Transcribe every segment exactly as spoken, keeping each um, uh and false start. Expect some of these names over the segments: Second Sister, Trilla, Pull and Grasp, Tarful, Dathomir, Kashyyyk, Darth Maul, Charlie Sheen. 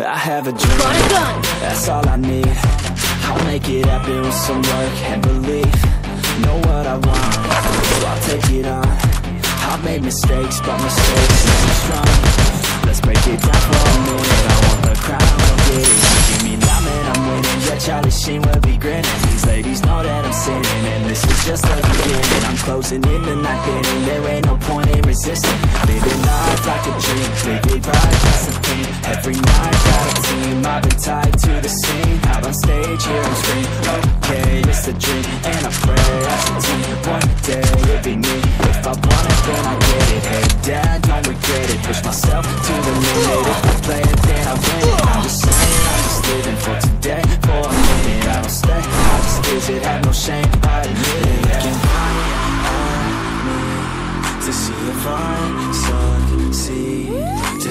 I have a dream, that's all I need. I'll make it happen with some work and belief. Know what I want, so I'll take it on. I've made mistakes, but mistakes make me strong. Let's break it down for a minute. I want the crowd to get it. Give me that, man, I'm winning. Yeah, Charlie Sheen will be grinning. These ladies know that I'm sinning, and this is just the beginning. I'm closing in the night getting. There ain't no point in resisting. Living life like a dream, living right, that's the thing. Every night, got a team. I've been tied to the scene. Out on stage, here I'm scream. Okay, it's a dream, and I pray as a team. One day it'll be me. If I want it, then I get it. Hey, Dad, don't regret it. Push myself to the limit. If I play it, then I win it. I'm just saying, I'm just living for today, for a minute. I don't stay, I just visit. Have no shame, I admit it. Looking right at me to see if I succeed, to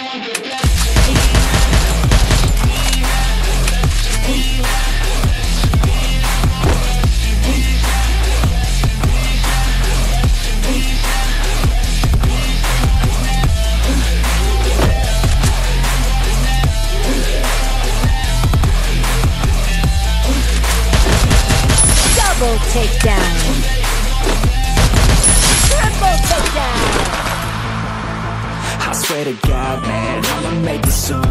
best of me now. Takedown. Triple takedown. I swear to God, man, I'ma make it soon.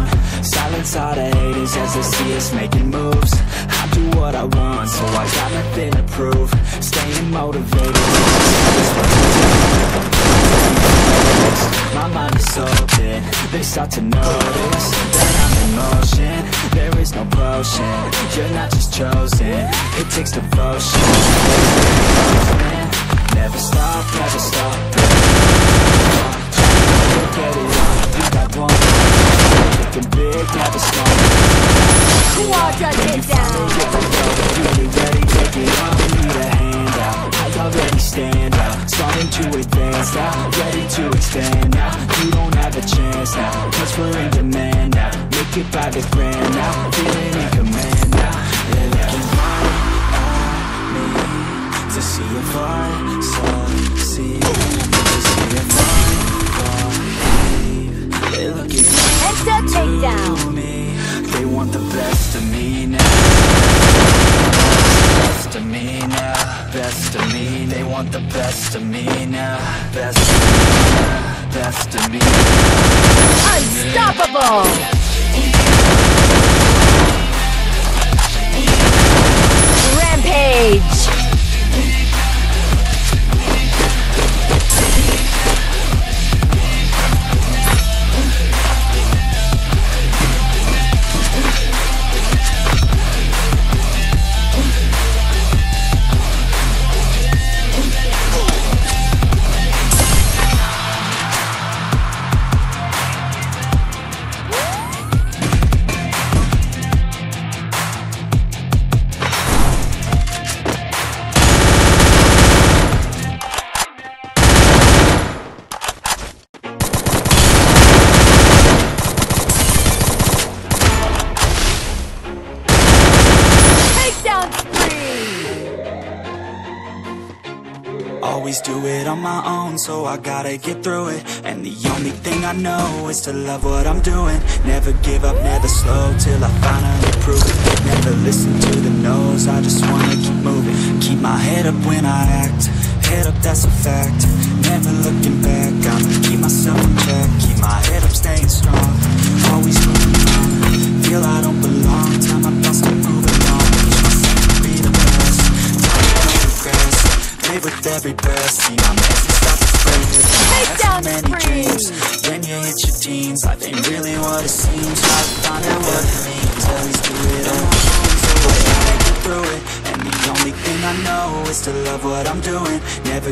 Silence all the haters as they see us making moves. I do what I want, so I got nothing to prove. Staying motivated. My mind is open. They start to notice that I'm in motion. There is no potion. You're not just chosen. It takes devotion. Never stop, never stop. Get it on, you got one. Thinking big, never small. Quadra takedown. You get ready, take it on. Need a hand out. I already stand out. Starting to advance now. Ready to expand now. You don't have a chance now. Cause we're in demand now. Make it by the grand now. Feeling in command now. They're looking right at me to see if I succeed, to see if I believe. They're looking right to me. They want the best of me now. Best of me now. Best of me. They want the best of me now. Best of me now. Best of me. Unstoppable. Rampage. Always do it on my own, so I gotta get through it. And the only thing I know is to love what I'm doing. Never give up, never slow, till I finally prove it. Never listen to the no's, I just wanna keep moving. Keep my head up when I act, head up, that's a fact. Never looking back, I'ma keep myself in check. Keep my head up, staying strong, always moving on. Feel I don't belong, time I bust to move along. Myself be the best, time I don't regress. With every breath, see my message start to spread. I've had so many dreams. When you hit your teens, life ain't really what it seems. Try to find out what it means. Always do it on my own, so I gotta get through it. And the only thing I know is to love what I'm doing. Never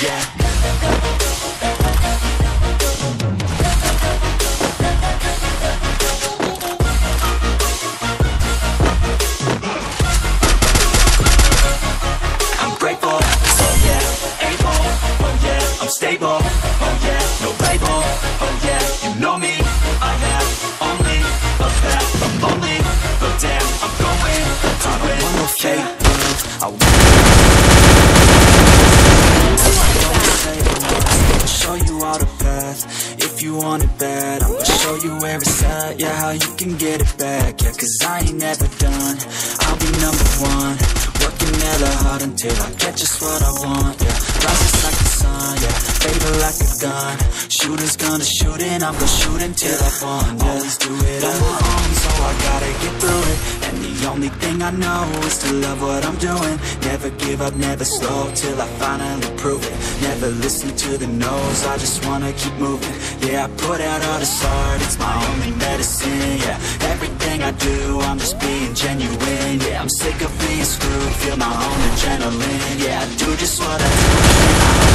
yeah. I'm grateful, oh yeah. Able, oh yeah. I'm stable, oh yeah. No label, oh yeah. You know me, I have only a path. I'm lonely, but damn, I'm going to it, okay. I want to show you all the path. If you want it bad, I'ma show you where it's at. Yeah, how you can get it back. Yeah, cause I ain't never done. I'll be number one. Working hella hard until I get just what I want. Yeah, rises like the sun. Yeah, fatal like a gun. Shooters gonna shoot and I'm gonna shoot until I fall. Yeah, always do it on my own, so I gotta get through it. And the only thing I know is to love what I'm doing. Never give up, never slow, till I finally prove it. Never listen to the no's, I just wanna keep moving. Yeah, I put out all this art, it's my only medicine, yeah. Everything I do, I'm just being genuine, yeah. I'm sick of being screwed, feel my own adrenaline, yeah. I do just what I do,